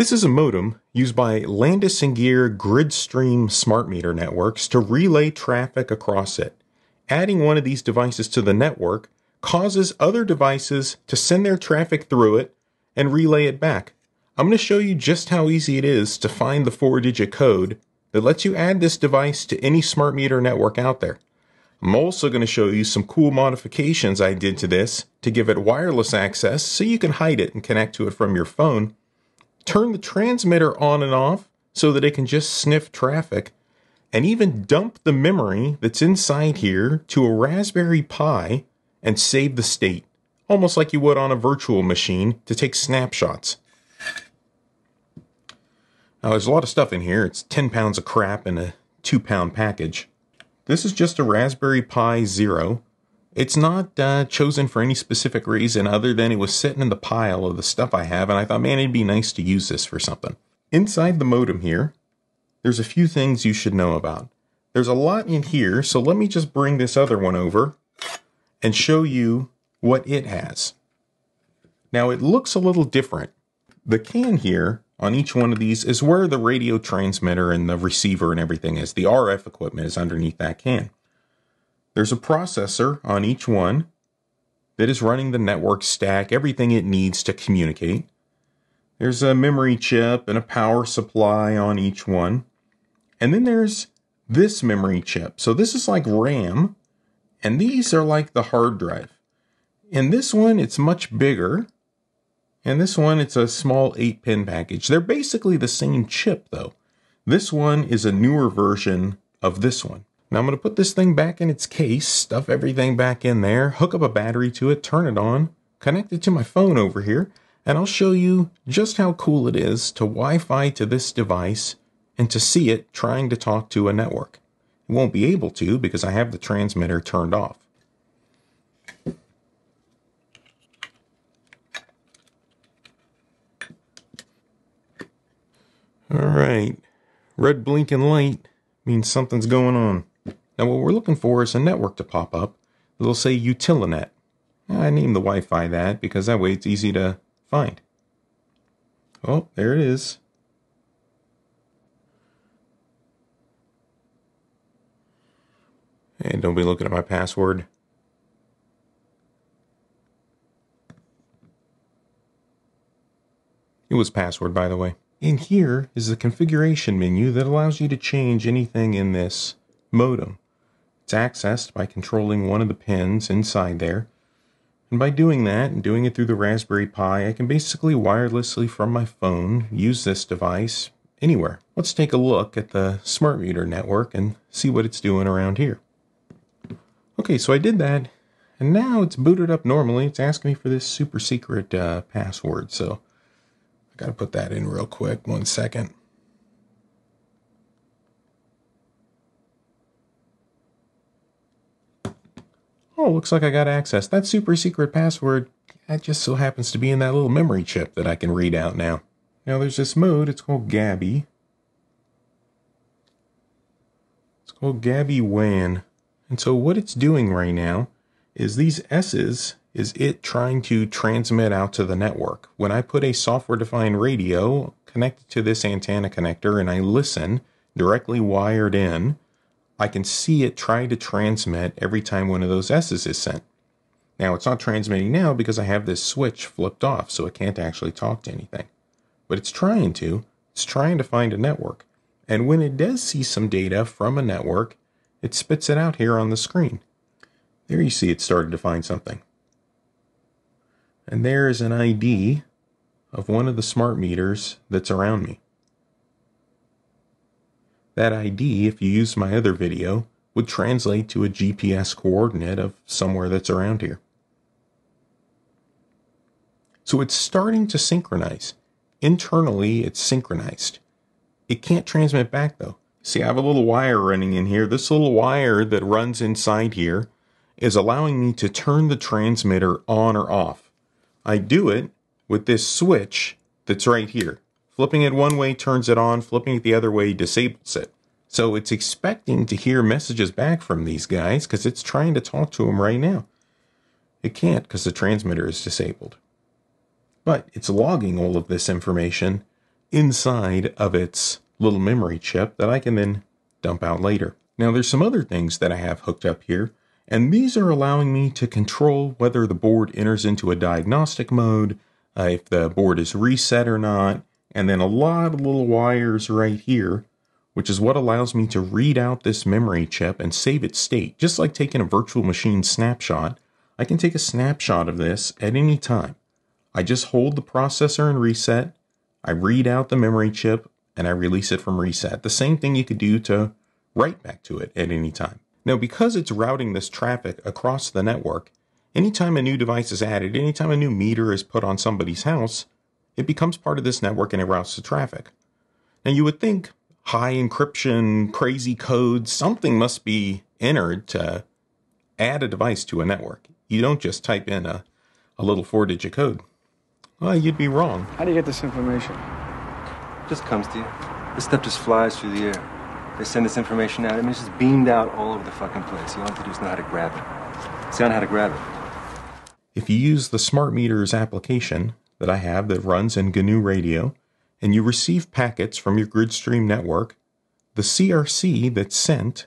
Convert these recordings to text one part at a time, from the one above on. This is a modem used by Landis+Gyr Gridstream smart meter networks to relay traffic across it. Adding one of these devices to the network causes other devices to send their traffic through it and relay it back. I'm going to show you just how easy it is to find the 4-digit code that lets you add this device to any smart meter network out there. I'm also going to show you some cool modifications I did to this to give it wireless access so you can hide it and connect to it from your phone. Turn the transmitter on and off so that it can just sniff traffic, and even dump the memory that's inside here to a Raspberry Pi and save the state, almost like you would on a virtual machine to take snapshots. Now there's a lot of stuff in here. It's 10 pounds of crap in a 2-pound package. This is just a Raspberry Pi Zero. It's not chosen for any specific reason other than it was sitting in the pile of the stuff I have, and I thought, man, it'd be nice to use this for something. Inside the modem here, there's a few things you should know about. There's a lot in here, so let me just bring this other one over and show you what it has. Now, it looks a little different. The can here on each one of these is where the radio transmitter and the receiver and everything is. The RF equipment is underneath that can. There's a processor on each one that is running the network stack, everything it needs to communicate. There's a memory chip and a power supply on each one. And then there's this memory chip. So this is like RAM, and these are like the hard drive. In this one, it's much bigger. And this one, it's a small 8-pin package. They're basically the same chip, though. This one is a newer version of this one. Now I'm going to put this thing back in its case, stuff everything back in there, hook up a battery to it, turn it on, connect it to my phone over here, and I'll show you just how cool it is to Wi-Fi to this device and to see it trying to talk to a network. It won't be able to because I have the transmitter turned off. All right, red blinking light means something's going on. Now what we're looking for is a network to pop up. It'll say Utilinet. I named the Wi-Fi that because that way it's easy to find. Oh, there it is. Hey, don't be looking at my password. It was password, by the way. In here is the configuration menu that allows you to change anything in this modem. It's accessed by controlling one of the pins inside there. And by doing that, and doing it through the Raspberry Pi, I can basically wirelessly from my phone use this device anywhere. Let's take a look at the smart meter network and see what it's doing around here. Okay, so I did that, and now it's booted up normally. It's asking me for this super secret password, so I gotta put that in real quick, 1 second. Oh, looks like I got access. That super secret password, that just so happens to be in that little memory chip that I can read out now. Now there's this mode, it's called Gabby. It's called Gabby WAN. And so what it's doing right now is these S's is it trying to transmit out to the network. When I put a software-defined radio connected to this antenna connector and I listen directly wired in, I can see it try to transmit every time one of those S's is sent. Now, it's not transmitting now because I have this switch flipped off, so it can't actually talk to anything. But it's trying to. It's trying to find a network. And when it does see some data from a network, it spits it out here on the screen. There you see it started to find something. And there is an ID of one of the smart meters that's around me. That ID, if you used my other video, would translate to a GPS coordinate of somewhere that's around here. So it's starting to synchronize. Internally, it's synchronized. It can't transmit back, though. See, I have a little wire running in here. This little wire that runs inside here is allowing me to turn the transmitter on or off. I do it with this switch that's right here. Flipping it one way turns it on, flipping it the other way disables it. So it's expecting to hear messages back from these guys because it's trying to talk to them right now. It can't because the transmitter is disabled. But it's logging all of this information inside of its little memory chip that I can then dump out later. Now there's some other things that I have hooked up here, and these are allowing me to control whether the board enters into a diagnostic mode, if the board is reset or not, and then a lot of little wires right here, which is what allows me to read out this memory chip and save its state. Just like taking a virtual machine snapshot, I can take a snapshot of this at any time. I just hold the processor and reset, I read out the memory chip, and I release it from reset. The same thing you could do to write back to it at any time. Now, because it's routing this traffic across the network, anytime a new device is added, anytime a new meter is put on somebody's house, it becomes part of this network and it routes the traffic. Now, you would think high encryption, crazy code, something must be entered to add a device to a network. You don't just type in a little 4-digit code. Well, you'd be wrong. How do you get this information? It just comes to you. This stuff just flies through the air. They send this information out. I mean, it's just beamed out all over the fucking place. You all have to do is know how to grab it. It's not how to grab it. If you use the smart meters application that I have that runs in GNU Radio, and you receive packets from your Gridstream network, the CRC that's sent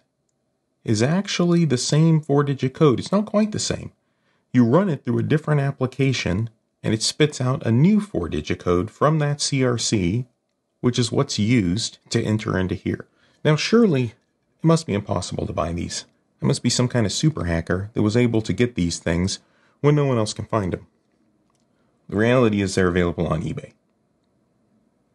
is actually the same 4-digit code. It's not quite the same. You run it through a different application, and it spits out a new 4-digit code from that CRC, which is what's used to enter into here. Now, surely it must be impossible to buy these. There must be some kind of super hacker that was able to get these things when no one else can find them. The reality is they're available on eBay.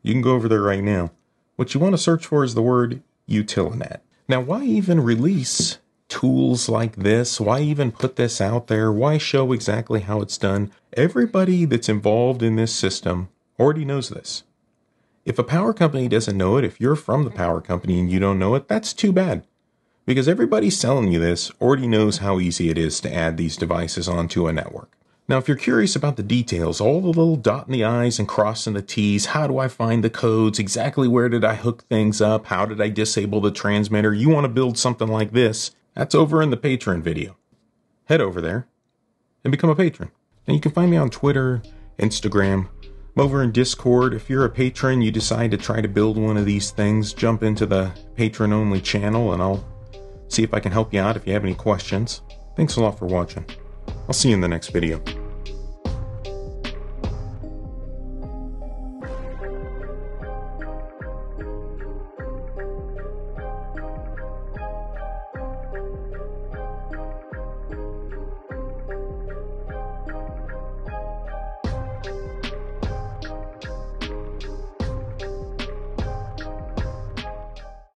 You can go over there right now. What you want to search for is the word Utilinet. Now, why even release tools like this? Why even put this out there? Why show exactly how it's done? Everybody that's involved in this system already knows this. If a power company doesn't know it, if you're from the power company and you don't know it, that's too bad. Because everybody selling you this already knows how easy it is to add these devices onto a network. Now, if you're curious about the details, all the little dot in the I's and crossing the T's, how do I find the codes, exactly where did I hook things up, how did I disable the transmitter, you want to build something like this, that's over in the Patreon video. Head over there and become a patron. And you can find me on Twitter, Instagram, I'm over in Discord. If you're a patron, you decide to try to build one of these things, jump into the patron-only channel, and I'll see if I can help you out if you have any questions. Thanks a lot for watching. I'll see you in the next video.